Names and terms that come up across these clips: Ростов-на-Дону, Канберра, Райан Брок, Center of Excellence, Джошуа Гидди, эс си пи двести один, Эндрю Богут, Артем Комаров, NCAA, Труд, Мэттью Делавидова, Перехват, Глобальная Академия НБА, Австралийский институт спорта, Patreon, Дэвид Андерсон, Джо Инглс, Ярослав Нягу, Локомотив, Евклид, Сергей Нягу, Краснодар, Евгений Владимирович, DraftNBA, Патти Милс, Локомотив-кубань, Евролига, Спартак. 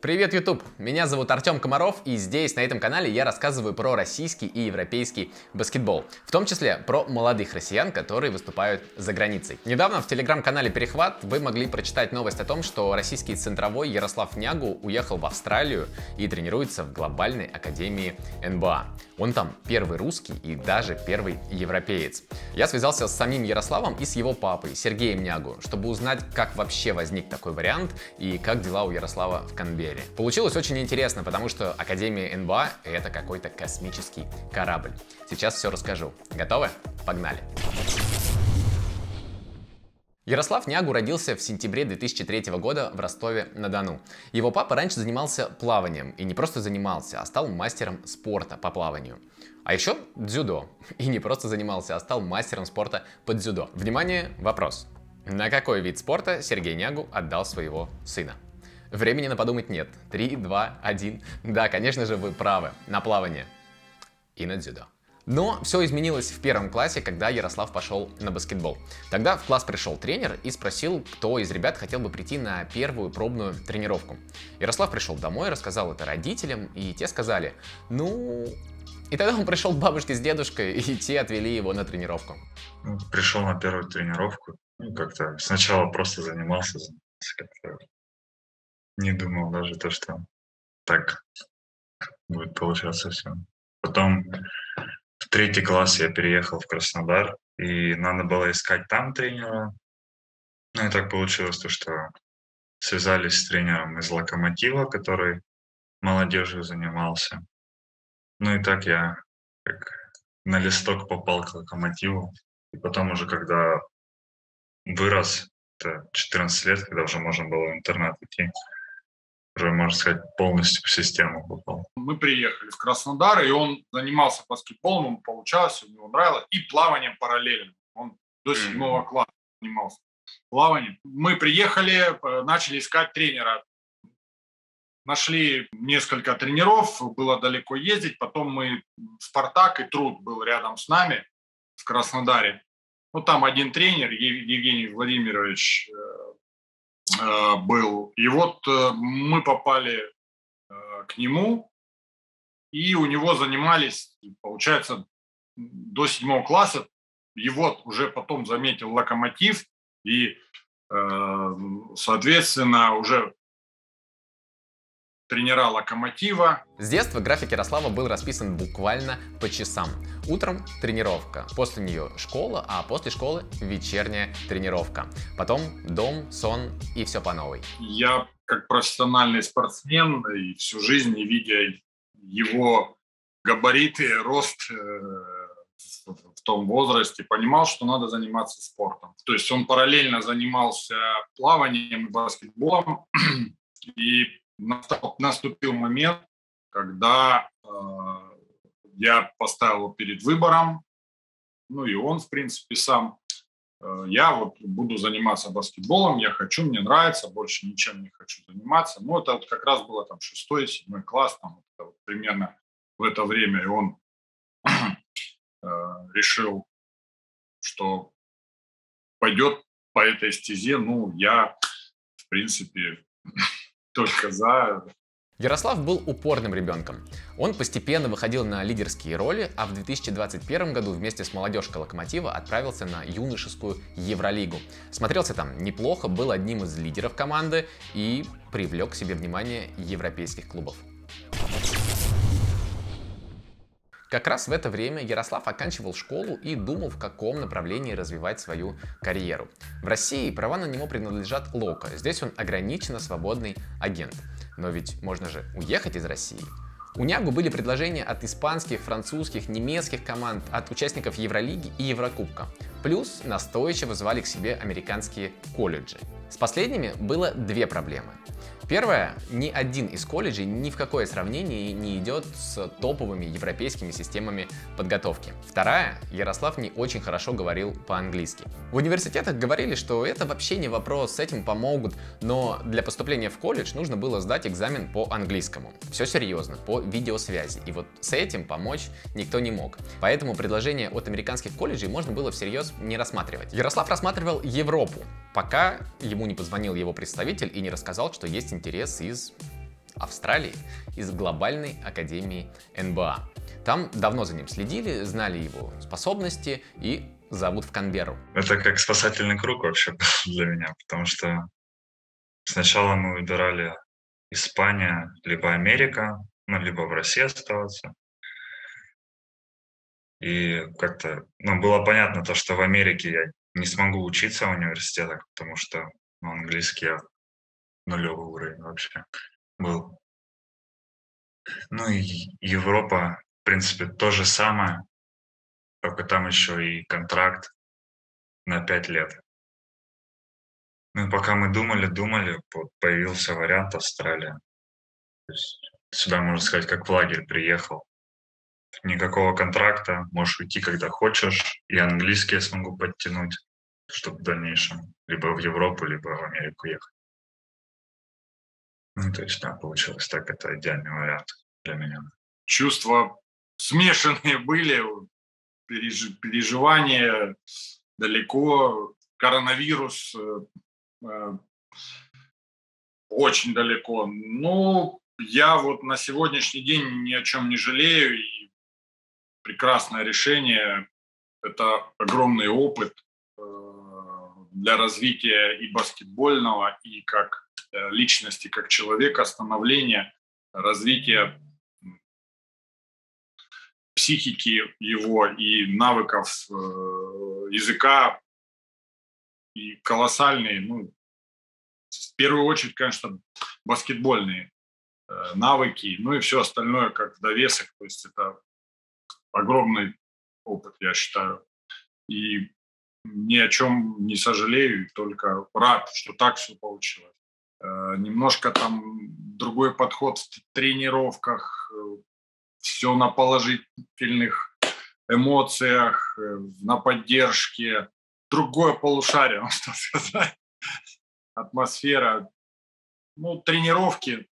Привет, YouTube! Меня зовут Артем Комаров, и здесь, на этом канале, я рассказываю про российский и европейский баскетбол, в том числе про молодых россиян, которые выступают за границей. Недавно в телеграм-канале «Перехват» вы могли прочитать новость о том, что российский центровой Ярослав Нягу уехал в Австралию и тренируется в Глобальной Академии НБА. Он там первый русский и даже первый европеец. Я связался с самим Ярославом и с его папой, Сергеем Нягу, чтобы узнать, как вообще возник такой вариант и как дела у Ярослава в Канберре. Получилось очень интересно, потому что Академия НБА — это какой-то космический корабль. Сейчас все расскажу. Готовы? Погнали! Ярослав Нягу родился в сентябре 2003 года в Ростове-на-Дону. Его папа раньше занимался плаванием, и не просто занимался, а стал мастером спорта по плаванию. А еще дзюдо. И не просто занимался, а стал мастером спорта по дзюдо. Внимание, вопрос. На какой вид спорта Сергей Нягу отдал своего сына? Времени на подумать нет. 3, 2, 1. Да, конечно же, вы правы. На плавание. И на дзюдо. Но все изменилось в первом классе, когда Ярослав пошел на баскетбол. Тогда в класс пришел тренер и спросил, кто из ребят хотел бы прийти на первую пробную тренировку. Ярослав пришел домой, рассказал это родителям, и те сказали, ну... И тогда он пришел к бабушке с дедушкой, и те отвели его на тренировку. Пришел на первую тренировку. Ну, как-то сначала просто занимался как-то. Не думал даже то, что так будет получаться все. Потом в третий класс я переехал в Краснодар, и надо было искать там тренера. Ну и так получилось то, что связались с тренером из Локомотива, который молодежью занимался. Ну и так я как на листок попал к Локомотиву. И потом уже когда вырос, это 14 лет, когда уже можно было в интернат идти, уже, можно сказать, полностью в систему попал. Мы приехали в Краснодар, и он занимался баскетболом, ему получалось, у него нравилось, и плаванием параллельно. Он до 7 класса занимался плаванием. Мы приехали, начали искать тренера. Нашли несколько тренеров, было далеко ездить, потом мы «Спартак» и «Труд» был рядом с нами в Краснодаре. Ну, там один тренер, Евгений Владимирович, был. И вот мы попали к нему, и у него занимались, получается, до 7 класса. Его уже потом заметил Локомотив, и, соответственно, уже тренера Локомотива. С детства график Ярослава был расписан буквально по часам. Утром тренировка, после нее школа, а после школы вечерняя тренировка. Потом дом, сон и все по новой. Я как профессиональный спортсмен и всю жизнь, не видя его габариты, рост в том возрасте, понимал, что надо заниматься спортом. То есть он параллельно занимался плаванием и баскетболом, и наступил момент, когда я поставил его перед выбором, ну и он, в принципе, сам. Я вот буду заниматься баскетболом, я хочу, мне нравится, больше ничем не хочу заниматься. Ну, это вот как раз было там 6-7 класс, там, вот примерно в это время, и он решил, что пойдет по этой стезе. Ну, я, в принципе... Только за... Ярослав был упорным ребенком. Он постепенно выходил на лидерские роли, а в 2021 году вместе с молодежкой Локомотива отправился на юношескую Евролигу. Смотрелся там неплохо, был одним из лидеров команды и привлек к себе внимание европейских клубов. Как раз в это время Ярослав оканчивал школу и думал, в каком направлении развивать свою карьеру. В России права на него принадлежат Локо, здесь он ограниченно свободный агент. Но ведь можно же уехать из России. У Нягу были предложения от испанских, французских, немецких команд, от участников Евролиги и Еврокубка. Плюс настойчиво звали к себе американские колледжи. С последними было две проблемы. Первое, ни один из колледжей ни в какое сравнение не идет с топовыми европейскими системами подготовки. Вторая, Ярослав не очень хорошо говорил по-английски. В университетах говорили, что это вообще не вопрос, с этим помогут, но для поступления в колледж нужно было сдать экзамен по английскому. Все серьезно, по видеосвязи, и вот с этим помочь никто не мог. Поэтому предложение от американских колледжей можно было всерьез не рассматривать. Ярослав рассматривал Европу, пока ему не позвонил его представитель и не рассказал, что есть интерес из Австралии из Глобальной Академии НБА. Там давно за ним следили, знали его способности и зовут в Канберру. Это как спасательный круг вообще для меня, потому что сначала мы выбирали Испания, либо Америка, ну, либо в России оставаться. И как-то, ну, было понятно то, что в Америке я не смогу учиться в университетах, потому что английский я нулевый уровень вообще был. Ну и Европа, в принципе, то же самое, только там еще и контракт на 5 лет. Ну и пока мы думали, появился вариант Австралия. То есть сюда, можно сказать, как в лагерь приехал. Никакого контракта, можешь уйти, когда хочешь, и английский я смогу подтянуть, чтобы в дальнейшем либо в Европу, либо в Америку ехать. Ну, то есть, да, получилось так, это идеальный вариант для меня. Чувства смешанные были, переживания далеко, коронавирус очень далеко. Ну, я вот на сегодняшний день ни о чем не жалею, и прекрасное решение, это огромный опыт для развития и баскетбольного, и как личности, как человека, становления, развития психики его и навыков языка, и колоссальные, ну, в первую очередь, конечно, баскетбольные навыки, ну и все остальное как в довесок, то есть это огромный опыт, я считаю, и ни о чем не сожалею, только рад, что так все получилось. Немножко там другой подход в тренировках, все на положительных эмоциях, на поддержке. Другое полушарие, можно сказать. Атмосфера. Ну, тренировки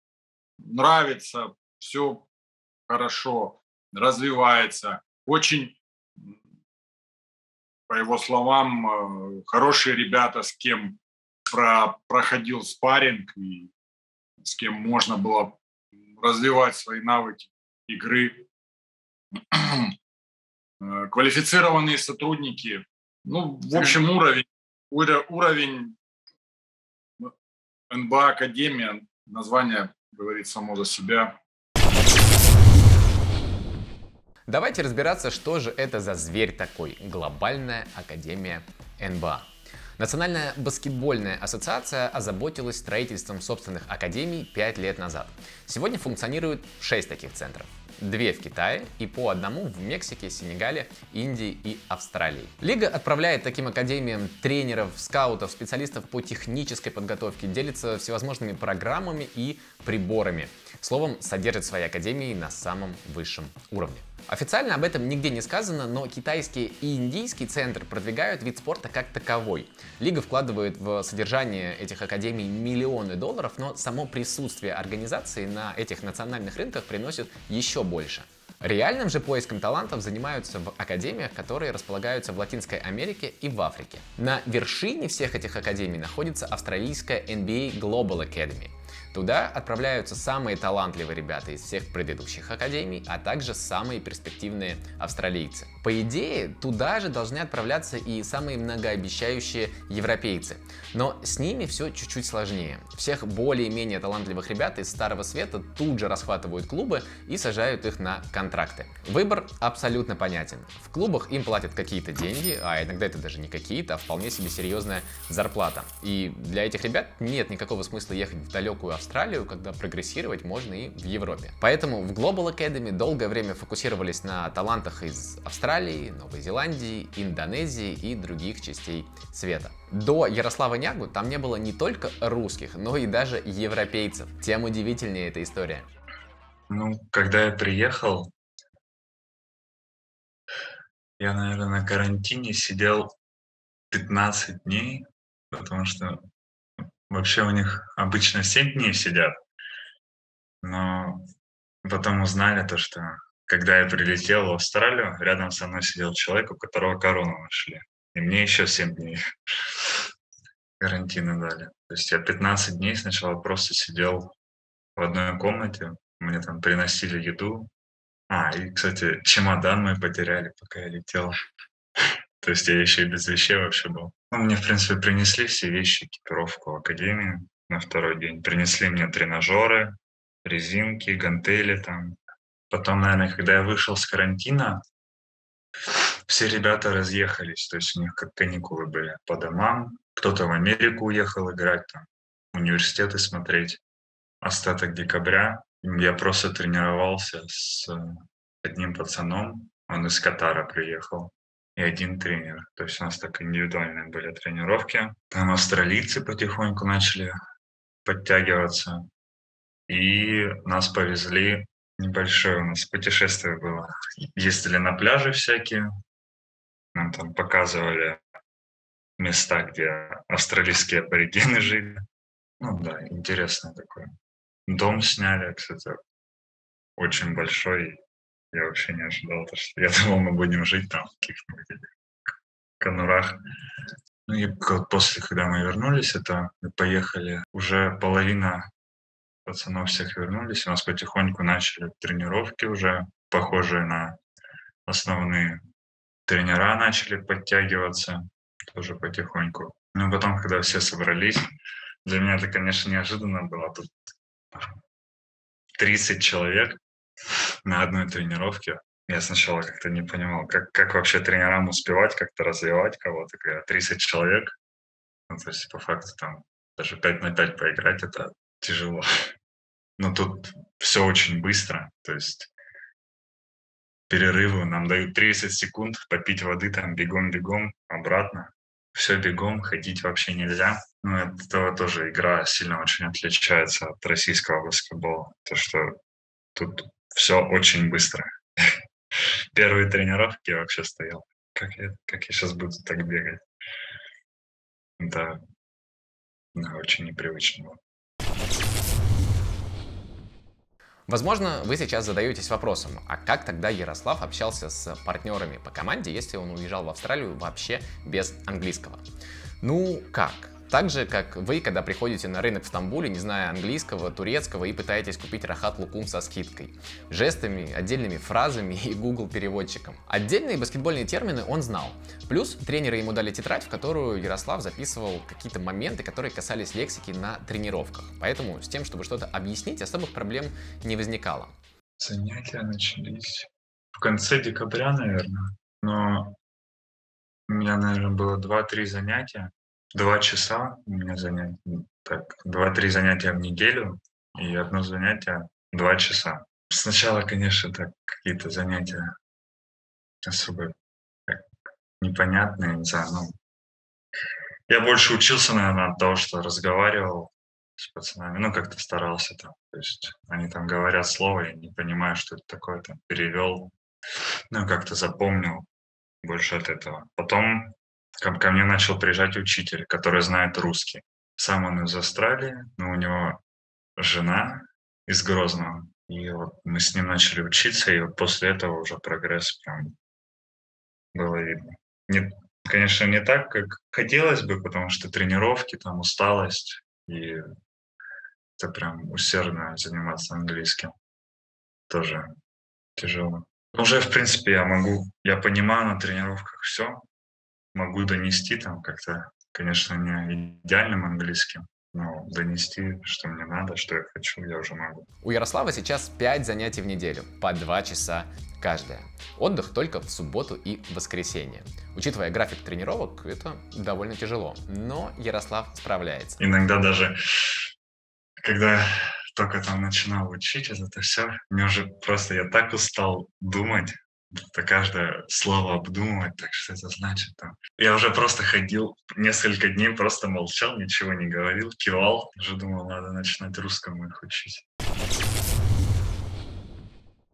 нравится, все хорошо, развивается. Очень, по его словам, хорошие ребята, с кем проходил спарринг и с кем можно было развивать свои навыки игры. Квалифицированные сотрудники. Ну, в общем, уровень НБА Академия, название говорит само за себя. Давайте разбираться, что же это за зверь такой, Глобальная Академия НБА. Национальная баскетбольная ассоциация озаботилась строительством собственных академий 5 лет назад. Сегодня функционирует 6 таких центров. 2 в Китае и по одному в Мексике, Сенегале, Индии и Австралии. Лига отправляет таким академиям тренеров, скаутов, специалистов по технической подготовке, делится всевозможными программами и приборами. Словом, содержит свои академии на самом высшем уровне. Официально об этом нигде не сказано, но китайские и индийские центры продвигают вид спорта как таковой. Лига вкладывает в содержание этих академий миллионы долларов, но само присутствие организации на этих национальных рынках приносит еще больше. Реальным же поиском талантов занимаются в академиях, которые располагаются в Латинской Америке и в Африке. На вершине всех этих академий находится австралийская NBA Global Academy. Туда отправляются самые талантливые ребята из всех предыдущих академий, а также самые перспективные австралийцы. По идее, туда же должны отправляться и самые многообещающие европейцы. Но с ними все чуть-чуть сложнее. Всех более-менее талантливых ребят из Старого Света тут же расхватывают клубы и сажают их на контракты. Выбор абсолютно понятен. В клубах им платят какие-то деньги, а иногда это даже не какие-то, а вполне себе серьезная зарплата. И для этих ребят нет никакого смысла ехать в далекую Австралию, когда прогрессировать можно и в Европе. Поэтому в Global Academy долгое время фокусировались на талантах из Австралии, Новой Зеландии, Индонезии и других частей света. До Ярослава Нягу там не было не только русских, но и даже европейцев. Тем удивительнее эта история. Ну, когда я приехал, я, наверное, на карантине сидел 15 дней, потому что вообще у них обычно 7 дней сидят, но потом узнали то, что когда я прилетел в Австралию, рядом со мной сидел человек, у которого корону нашли, и мне еще 7 дней карантина дали. То есть я 15 дней сначала просто сидел в одной комнате, мне там приносили еду. И, кстати, чемодан мы потеряли, пока я летел. То есть я еще и без вещей вообще был. Мне, в принципе, принесли все вещи, экипировку в академии на второй день. Принесли мне тренажеры, резинки, гантели там. Потом, наверное, когда я вышел с карантина, все ребята разъехались. То есть у них как каникулы были по домам. Кто-то в Америку уехал играть, там, университеты смотреть. Остаток декабря я просто тренировался с одним пацаном. Он из Катара приехал. И один тренер. То есть у нас так индивидуальные были тренировки. Там австралийцы потихоньку начали подтягиваться. И нас повезли. Небольшое у нас путешествие было. Ездили на пляжи всякие. Нам там показывали места, где австралийские аборигены жили. Интересное такое. Дом сняли, кстати, очень большой. Я вообще не ожидал, что я думал, мы будем жить там в каких-нибудь конурах. И после, когда мы вернулись, мы поехали, уже половина пацанов всех вернулись. У нас потихоньку начали тренировки уже, похожие на основные. Тренера начали подтягиваться тоже потихоньку. Потом, когда все собрались, для меня это, конечно, неожиданно было. Тут 30 человек на одной тренировке. Я сначала как-то не понимал, как вообще тренерам успевать как-то развивать кого-то, когда 30 человек. То есть, по факту, там даже 5-5 поиграть — это тяжело. Но тут все очень быстро. То есть перерывы нам дают 30 секунд попить воды, там бегом-бегом, обратно. Все бегом, ходить вообще нельзя. От этого тоже игра сильно очень отличается от российского баскетбола. То, что тут все очень быстро. Первые тренировки я вообще стоял. Как я сейчас буду так бегать? Да, очень непривычно было. Возможно, вы сейчас задаетесь вопросом, а как тогда Ярослав общался с партнерами по команде, если он уезжал в Австралию вообще без английского? Как? Так же, как вы, когда приходите на рынок в Стамбуле, не зная английского, турецкого, и пытаетесь купить рахат лукум со скидкой. Жестами, отдельными фразами и Google-переводчиком. Отдельные баскетбольные термины он знал. Плюс тренеры ему дали тетрадь, в которую Ярослав записывал какие-то моменты, которые касались лексики на тренировках. Поэтому с тем, чтобы что-то объяснить, особых проблем не возникало. Занятия начались в конце декабря, наверное. Но у меня, наверное, было 2-3 занятия. 2 часа у меня занятия, 2-3 занятия в неделю и одно занятие 2 часа. Сначала, конечно, какие-то занятия особо непонятные, не знаю, я больше учился, наверное, от того, что разговаривал с пацанами, как-то старался там, то есть они там говорят слово, я не понимаю, что это такое, там перевел, как-то запомнил больше от этого. Потом ко мне начал приезжать учитель, который знает русский. Сам он из Австралии, но у него жена из Грозного. И вот мы с ним начали учиться, и вот после этого уже прогресс прям было видно. Конечно, не так, как хотелось бы, потому что тренировки, там усталость, и это прям усердно заниматься английским. Тоже тяжело. Уже, в принципе, я понимаю на тренировках все. Могу донести там как-то, конечно, не идеальным английским, но донести, что мне надо, что я хочу, я уже могу. У Ярослава сейчас 5 занятий в неделю, по 2 часа каждое. Отдых только в субботу и воскресенье. Учитывая график тренировок, это довольно тяжело, но Ярослав справляется. Иногда даже, когда только там начинал учить это все, мне уже просто, я так устал думать, каждое слово обдумывать, так что это значит. Я уже просто ходил несколько дней, просто молчал, ничего не говорил, кивал. Уже думал, надо начинать русскому их учить.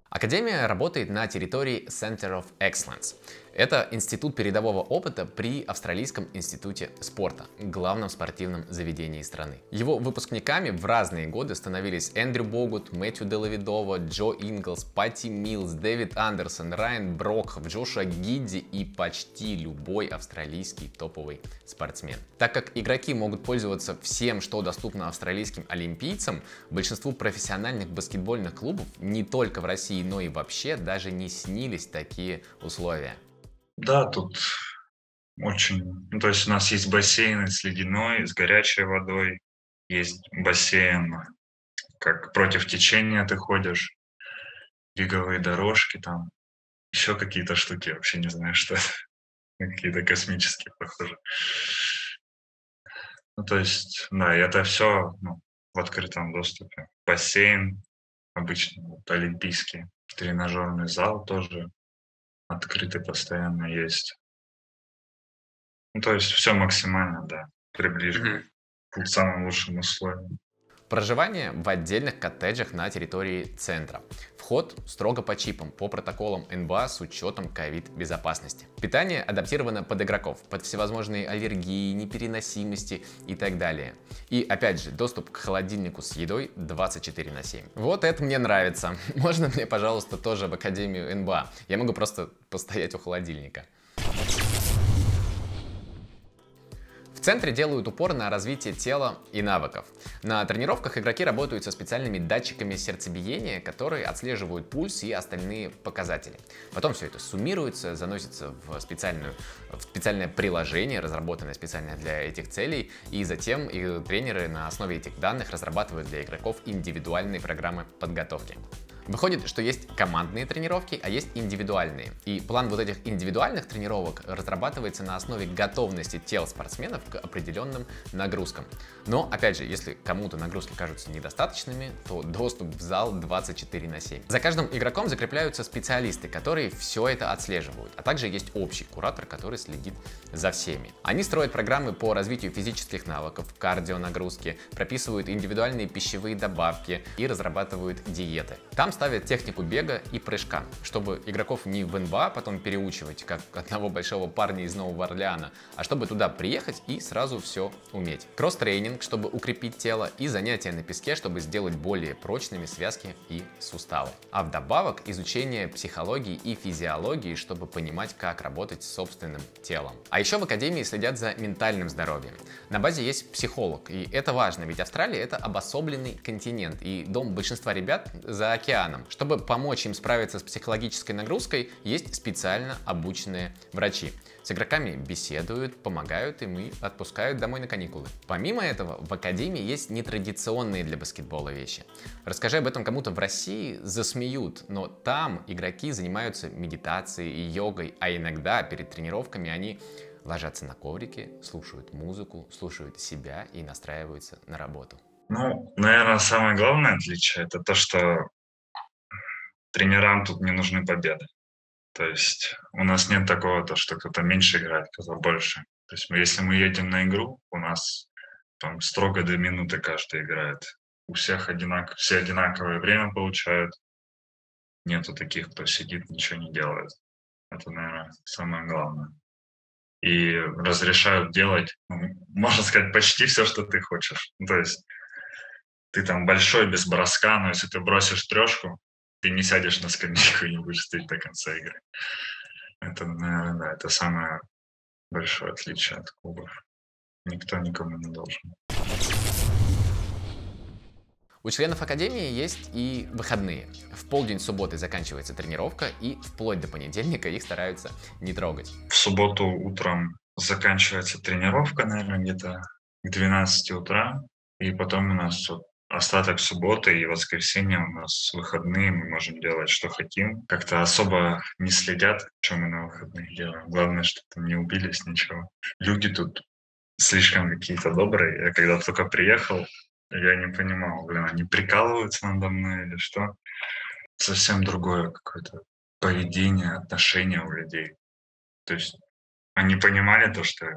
Академия работает на территории Center of Excellence. Это институт передового опыта при Австралийском институте спорта, главном спортивном заведении страны. Его выпускниками в разные годы становились Эндрю Богут, Мэттью Делавидова, Джо Инглс, Патти Милс, Дэвид Андерсон, Райан Брок, Джошуа Гидди и почти любой австралийский топовый спортсмен. Так как игроки могут пользоваться всем, что доступно австралийским олимпийцам, большинству профессиональных баскетбольных клубов не только в России, но и вообще даже не снились такие условия. Да, тут очень... Ну, то есть у нас есть бассейны с ледяной, с горячей водой. Есть бассейн, как против течения ты ходишь. Беговые дорожки там. Еще какие-то штуки, вообще не знаю, что это. Какие-то космические, похоже. Ну, то есть, да, и это все в открытом доступе. Бассейн обычно, олимпийский. Тренажерный зал тоже открытый постоянно есть. Ну, то есть все максимально, да, приближено к самым лучшим условиям. Проживание в отдельных коттеджах на территории центра. Вход строго по чипам, по протоколам НБА с учетом ковид-безопасности. Питание адаптировано под игроков, под всевозможные аллергии, непереносимости и так далее. И опять же, доступ к холодильнику с едой 24/7. Вот это мне нравится. Можно мне, пожалуйста, тоже в Академию НБА? Я могу просто постоять у холодильника. В центре делают упор на развитие тела и навыков. На тренировках игроки работают со специальными датчиками сердцебиения, которые отслеживают пульс и остальные показатели. Потом все это суммируется, заносится в специальное приложение, разработанное специально для этих целей, и затем тренеры на основе этих данных разрабатывают для игроков индивидуальные программы подготовки. Выходит, что есть командные тренировки, а есть индивидуальные. И план вот этих индивидуальных тренировок разрабатывается на основе готовности тел спортсменов к определенным нагрузкам. Но, опять же, если кому-то нагрузки кажутся недостаточными, то доступ в зал 24/7. За каждым игроком закрепляются специалисты, которые все это отслеживают. А также есть общий куратор, который следит за всеми. Они строят программы по развитию физических навыков, кардионагрузки, прописывают индивидуальные пищевые добавки и разрабатывают диеты. Там ставят технику бега и прыжка, чтобы игроков не в НБА потом переучивать, как одного большого парня из Нового Орлеана, а чтобы туда приехать и сразу все уметь. Кросс-тренинг, чтобы укрепить тело, и занятия на песке, чтобы сделать более прочными связки и суставы. А вдобавок изучение психологии и физиологии, чтобы понимать, как работать с собственным телом. А еще в Академии следят за ментальным здоровьем. На базе есть психолог, и это важно, ведь Австралия — это обособленный континент, и дом большинства ребят за океаном. Чтобы помочь им справиться с психологической нагрузкой, есть специально обученные врачи. С игроками беседуют, помогают им и отпускают домой на каникулы. Помимо этого, в Академии есть нетрадиционные для баскетбола вещи. Расскажи об этом кому-то в России, засмеют, но там игроки занимаются медитацией и йогой, а иногда перед тренировками они ложатся на коврики, слушают музыку, слушают себя и настраиваются на работу. Ну, наверное, самое главное отличие — это то, что тренерам тут не нужны победы. То есть у нас нет такого, что кто-то меньше играет, кто-то больше. То есть если мы едем на игру, у нас там строго до минуты каждый играет. У всех все одинаковое время получают. Нету таких, кто сидит, ничего не делает. Это, наверное, самое главное. И разрешают делать, можно сказать, почти все, что ты хочешь. То есть ты там большой, без броска, но если ты бросишь трешку, ты не сядешь на скамейку и не будешь стоять до конца игры. Это, наверное, да, это самое большое отличие от клубов. Никто никому не должен. У членов Академии есть и выходные. В полдень субботы заканчивается тренировка, и вплоть до понедельника их стараются не трогать. В субботу утром заканчивается тренировка, наверное, где-то к 12 утра, и потом у нас остаток субботы и воскресенья у нас выходные, мы можем делать, что хотим. Как-то особо не следят, что мы на выходных делаем. Главное, чтобы не убились, ничего. Люди тут слишком какие-то добрые. Я когда только приехал, я не понимал, они прикалываются надо мной или что. Совсем другое какое-то поведение, отношение у людей. То есть они понимали то, что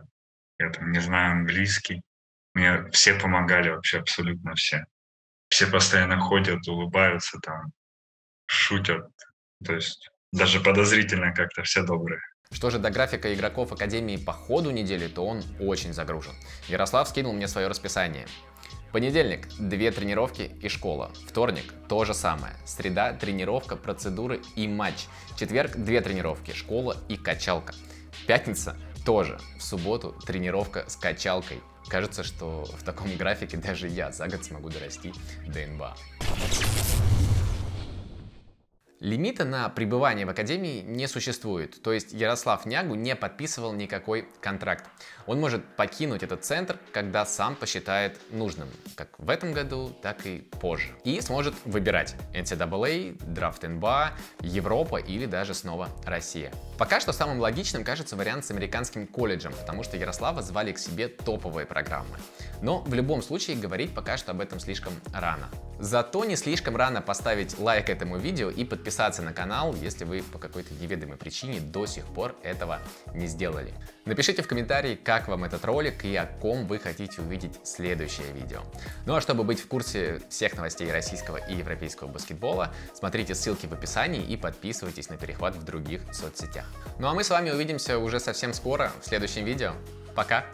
я там не знаю английский. Мне все помогали, вообще абсолютно все. Все постоянно ходят, улыбаются там, шутят. То есть даже подозрительно как-то все добрые. Что же до графика игроков Академии по ходу недели, то он очень загружен. Ярослав скинул мне свое расписание. Понедельник – 2 тренировки и школа. Вторник – то же самое. Среда – тренировка, процедуры и матч. Четверг – 2 тренировки, школа и качалка. Пятница – тоже. В субботу – тренировка с качалкой. Кажется, что в таком графике даже я за год смогу дорасти до НБА. Лимита на пребывание в Академии не существует, то есть Ярослав Нягу не подписывал никакой контракт. Он может покинуть этот центр, когда сам посчитает нужным, как в этом году, так и позже. И сможет выбирать NCAA, DraftNBA, Европа или даже снова Россия. Пока что самым логичным кажется вариант с американским колледжем, потому что Ярослава звали к себе топовые программы. Но в любом случае говорить пока что об этом слишком рано. Зато не слишком рано поставить лайк этому видео и подписаться на канал, если вы по какой-то неведомой причине до сих пор этого не сделали. Напишите в комментарии, как вам этот ролик и о ком вы хотите увидеть следующее видео. Ну а чтобы быть в курсе всех новостей российского и европейского баскетбола, смотрите ссылки в описании и подписывайтесь на Перехват в других соцсетях. Ну а мы с вами увидимся уже совсем скоро в следующем видео. Пока!